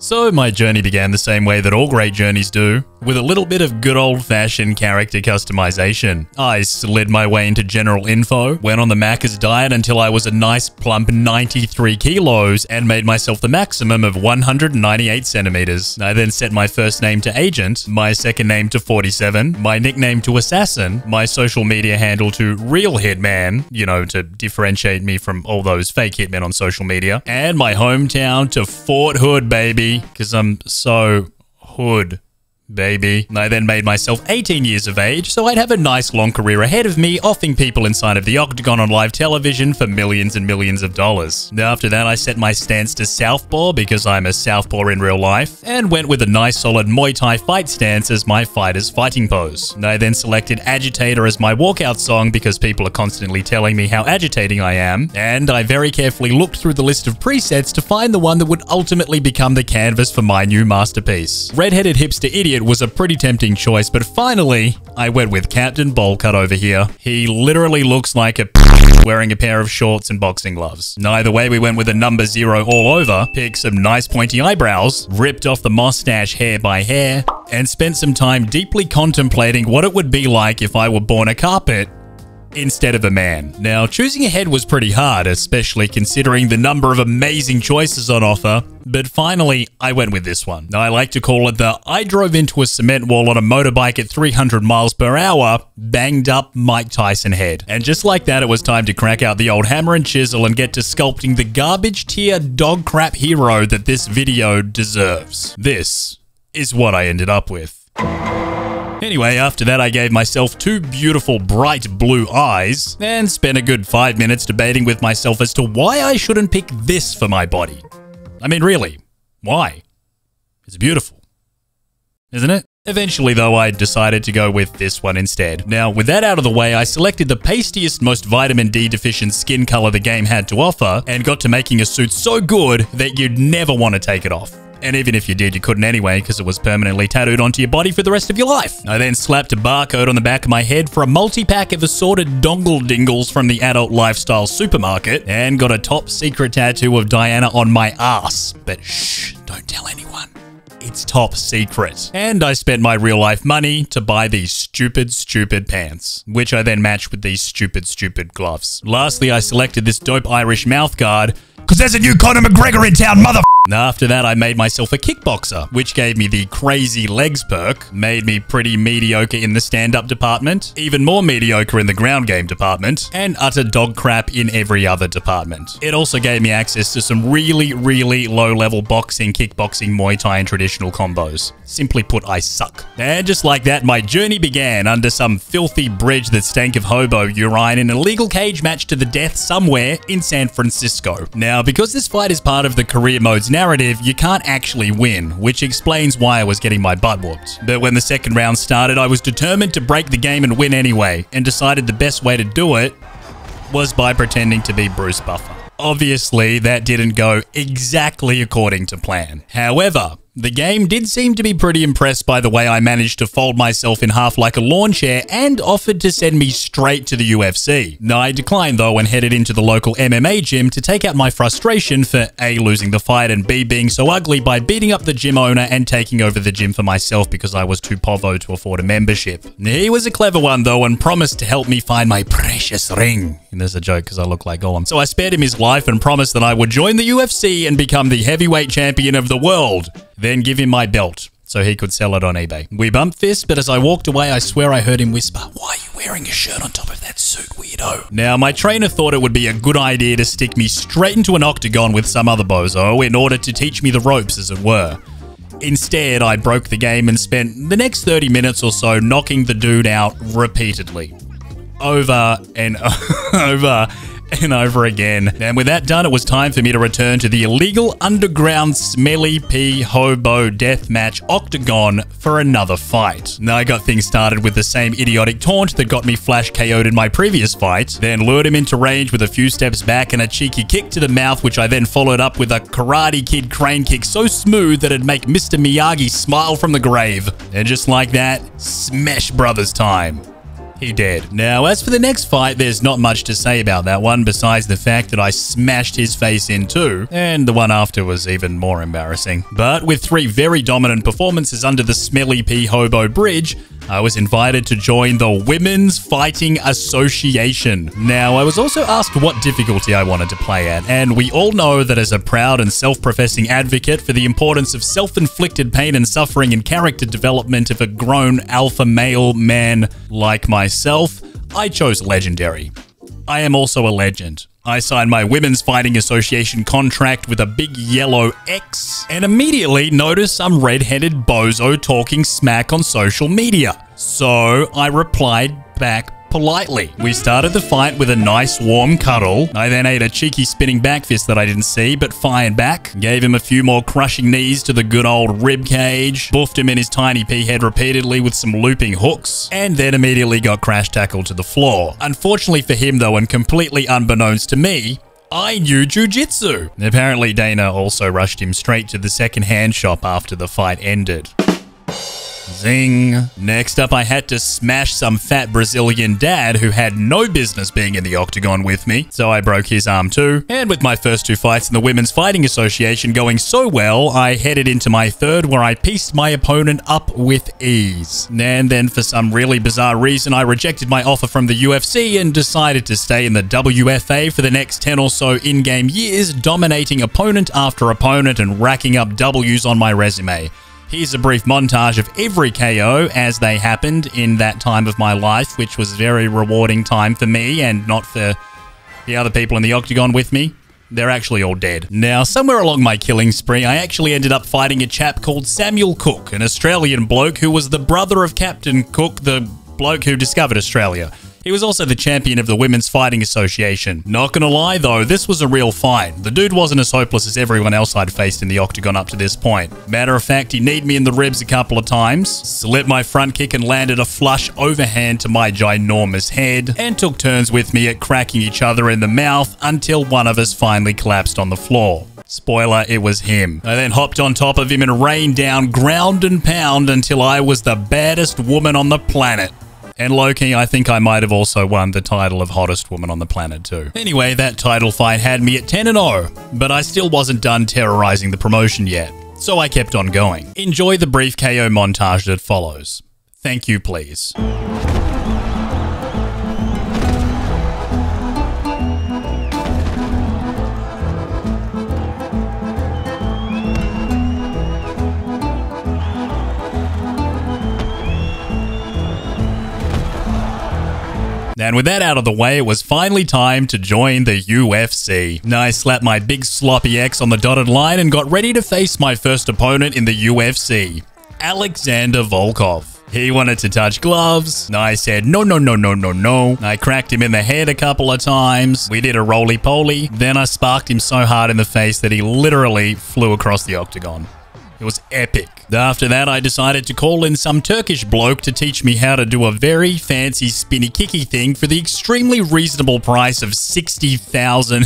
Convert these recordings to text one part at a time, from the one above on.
So my journey began the same way that all great journeys do, with a little bit of good old-fashioned character customization. I slid my way into general info, went on the Macca's diet until I was a nice plump 93 kilos and made myself the maximum of 198 centimeters. I then set my first name to Agent, my second name to 47, my nickname to Assassin, my social media handle to Real Hitman, you know, to differentiate me from all those fake hitmen on social media, and my hometown to Fort Hood, baby. Because I'm so hood, baby. I then made myself 18 years of age, so I'd have a nice long career ahead of me, offing people inside of the octagon on live television for millions and millions of dollars. After that, I set my stance to southpaw because I'm a southpaw in real life, and went with a nice solid Muay Thai fight stance as my fighter's fighting pose. I then selected Agitator as my walkout song because people are constantly telling me how agitating I am, and I very carefully looked through the list of presets to find the one that would ultimately become the canvas for my new masterpiece. Redheaded Hipster Idiot was a pretty tempting choice, but finally, I went with Captain Bowlcut over here. He literally looks like a wearing a pair of shorts and boxing gloves. Either way, we went with a number 0 all over, picked some nice pointy eyebrows, ripped off the mustache hair by hair, and spent some time deeply contemplating what it would be like if I were born a carpet instead of a man. Now, choosing ahead was pretty hard, especially considering the number of amazing choices on offer, but finally, I went with this one. I like to call it the I drove into a cement wall on a motorbike at 300 miles per hour, banged up Mike Tyson head. And just like that, it was time to crack out the old hammer and chisel and get to sculpting the garbage tier dog crap hero that this video deserves. This is what I ended up with. Anyway, after that, I gave myself two beautiful bright blue eyes and spent a good 5 minutes debating with myself as to why I shouldn't pick this for my body. I mean, really, why? It's beautiful, isn't it? Eventually, though, I decided to go with this one instead. Now, with that out of the way, I selected the pastiest, most vitamin D deficient skin color the game had to offer and got to making a suit so good that you'd never want to take it off. And even if you did, you couldn't anyway because it was permanently tattooed onto your body for the rest of your life. I then slapped a barcode on the back of my head for a multi-pack of assorted dongle dingles from the adult lifestyle supermarket and got a top secret tattoo of Diana on my ass. But shh, don't tell anyone. It's top secret. And I spent my real life money to buy these stupid, stupid pants, which I then matched with these stupid, stupid gloves. Lastly, I selected this dope Irish mouth guard because there's a new Conor McGregor in town, mother. After that, I made myself a kickboxer, which gave me the crazy legs perk, made me pretty mediocre in the stand-up department, even more mediocre in the ground game department, and utter dog crap in every other department. It also gave me access to some really, really low-level boxing, kickboxing, Muay Thai, and traditional combos. Simply put, I suck. And just like that, my journey began under some filthy bridge that stank of hobo urine in an illegal cage match to the death somewhere in San Francisco. Now, because this fight is part of the career mode's narrative, you can't actually win, which explains why I was getting my butt whooped. But when the second round started, I was determined to break the game and win anyway, and decided the best way to do it was by pretending to be Bruce Buffer. Obviously, that didn't go exactly according to plan. However, the game did seem to be pretty impressed by the way I managed to fold myself in half like a lawn chair and offered to send me straight to the UFC. I declined though and headed into the local MMA gym to take out my frustration for A, losing the fight, and B, being so ugly by beating up the gym owner and taking over the gym for myself because I was too povo to afford a membership. He was a clever one though and promised to help me find my precious ring. And there's a joke because I look like Gollum. So I spared him his life and promised that I would join the UFC and become the heavyweight champion of the world. Then give him my belt so he could sell it on eBay. We bumped fists, but as I walked away, I swear I heard him whisper, "Why are you wearing a shirt on top of that suit, weirdo?" Now, my trainer thought it would be a good idea to stick me straight into an octagon with some other bozo in order to teach me the ropes, as it were. Instead, I broke the game and spent the next 30 minutes or so knocking the dude out repeatedly. Over and over and over again. And with that done, it was time for me to return to the illegal underground smelly pea hobo deathmatch octagon for another fight. Now, I got things started with the same idiotic taunt that got me flash KO'd in my previous fight, then lured him into range with a few steps back and a cheeky kick to the mouth, which I then followed up with a Karate Kid crane kick so smooth that it'd make Mr Miyagi smile from the grave. And just like that, Smash Brothers time. He did. Now, as for the next fight, there's not much to say about that one besides the fact that I smashed his face in two, and the one after was even more embarrassing. But with three very dominant performances under the smelly pea hobo bridge, I was invited to join the Women's Fighting Association. Now, I was also asked what difficulty I wanted to play at, and we all know that as a proud and self-professing advocate for the importance of self-inflicted pain and suffering and character development of a grown alpha male man like myself, I chose legendary. I am also a legend. I signed my Women's Fighting Association contract with a big yellow X and immediately noticed some red-headed bozo talking smack on social media. So I replied back politely. We started the fight with a nice warm cuddle. I then ate a cheeky spinning back fist that I didn't see but fired back. Gave him a few more crushing knees to the good old rib cage. Buffed him in his tiny pea head repeatedly with some looping hooks, and then immediately got crash tackled to the floor. Unfortunately for him though, and completely unbeknownst to me, I knew jiu-jitsu. Apparently Dana also rushed him straight to the second-hand shop after the fight ended. Zing. Next up, I had to smash some fat Brazilian dad who had no business being in the octagon with me, so I broke his arm too. And with my first two fights in the Women's Fighting Association going so well, I headed into my third where I pieced my opponent up with ease. And then for some really bizarre reason, I rejected my offer from the UFC and decided to stay in the WFA for the next 10 or so in-game years, dominating opponent after opponent and racking up W's on my resume. Here's a brief montage of every KO as they happened in that time of my life, which was a very rewarding time for me and not for the other people in the octagon with me. They're actually all dead. Now, somewhere along my killing spree, I actually ended up fighting a chap called Samuel Cook, an Australian bloke who was the brother of Captain Cook, the bloke who discovered Australia. He was also the champion of the Women's Fighting Association. Not gonna lie though, this was a real fight. The dude wasn't as hopeless as everyone else I'd faced in the octagon up to this point. Matter of fact, he kneed me in the ribs a couple of times, slipped my front kick and landed a flush overhand to my ginormous head, and took turns with me at cracking each other in the mouth until one of us finally collapsed on the floor. Spoiler, it was him. I then hopped on top of him and rained down ground and pound until I was the baddest woman on the planet. And low-key, I think I might have also won the title of hottest woman on the planet too. Anyway, that title fight had me at 10-0, but I still wasn't done terrorizing the promotion yet, so I kept on going. Enjoy the brief KO montage that follows. Thank you, please. And with that out of the way, it was finally time to join the UFC. Now, I slapped my big sloppy X on the dotted line and got ready to face my first opponent in the UFC, Alexander Volkov. He wanted to touch gloves. I said, no, no, no, no, no, no. I cracked him in the head a couple of times. We did a roly-poly. Then I sparked him so hard in the face that he literally flew across the octagon. It was epic. After that, I decided to call in some Turkish bloke to teach me how to do a very fancy spinny kicky thing for the extremely reasonable price of $60,000.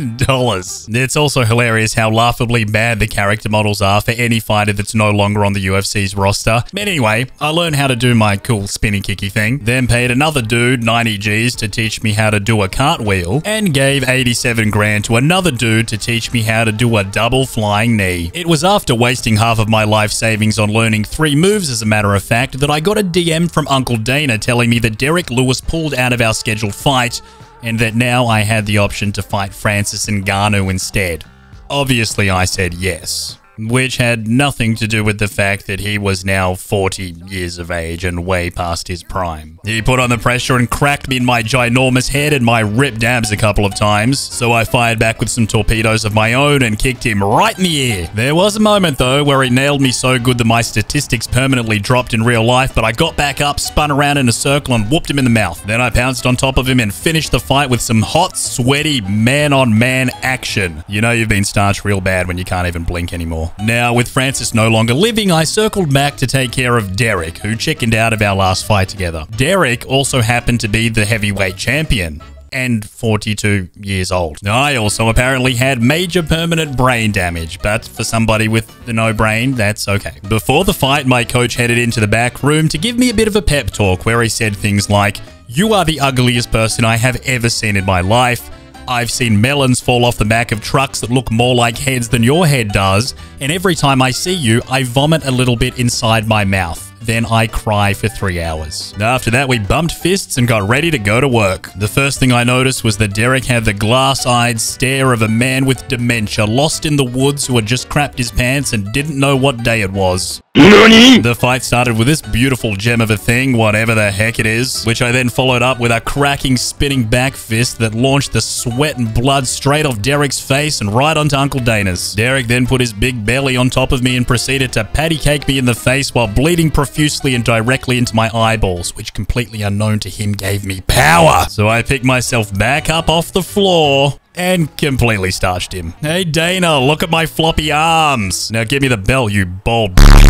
It's also hilarious how laughably bad the character models are for any fighter that's no longer on the UFC's roster. But anyway, I learned how to do my cool spinny kicky thing, then paid another dude 90 G's to teach me how to do a cartwheel, and gave 87 grand to another dude to teach me how to do a double flying knee. It was after wasting half of my life savings on learning three moves, as a matter of fact, that I got a DM from Uncle Dana telling me that Derek Lewis pulled out of our scheduled fight, and that now I had the option to fight Francis Ngannou instead. Obviously, I said yes, which had nothing to do with the fact that he was now 40 years of age and way past his prime. He put on the pressure and cracked me in my ginormous head and my ripped abs a couple of times, so I fired back with some torpedoes of my own and kicked him right in the ear. There was a moment though where he nailed me so good that my statistics permanently dropped in real life, but I got back up, spun around in a circle and whooped him in the mouth. Then I pounced on top of him and finished the fight with some hot, sweaty, man-on-man action. You know you've been starched real bad when you can't even blink anymore. Now, with Francis no longer living, I circled back to take care of Derek, who chickened out of our last fight together. Derek also happened to be the heavyweight champion. and 42 years old. I also apparently had major permanent brain damage, but for somebody with no brain, that's okay. Before the fight, my coach headed into the back room to give me a bit of a pep talk where he said things like, "You are the ugliest person I have ever seen in my life. I've seen melons fall off the back of trucks that look more like heads than your head does. And every time I see you, I vomit a little bit inside my mouth. Then I cry for 3 hours. After that, we bumped fists and got ready to go to work. The first thing I noticed was that Derek had the glass-eyed stare of a man with dementia lost in the woods who had just crapped his pants and didn't know what day it was. NANI? The fight started with this beautiful gem of a thing, whatever the heck it is, which I then followed up with a cracking, spinning back fist that launched the sweat and blood straight off Derek's face and right onto Uncle Dana's. Derek then put his big belly on top of me and proceeded to patty cake me in the face while bleeding profusely and directly into my eyeballs, which, completely unknown to him, gave me power. So I picked myself back up off the floor and completely starched him. "Hey, Dana, look at my floppy arms. Now give me the bell, you bald..."